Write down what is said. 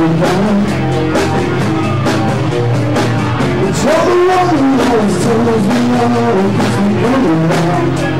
It's all alone, it's always me, I'm always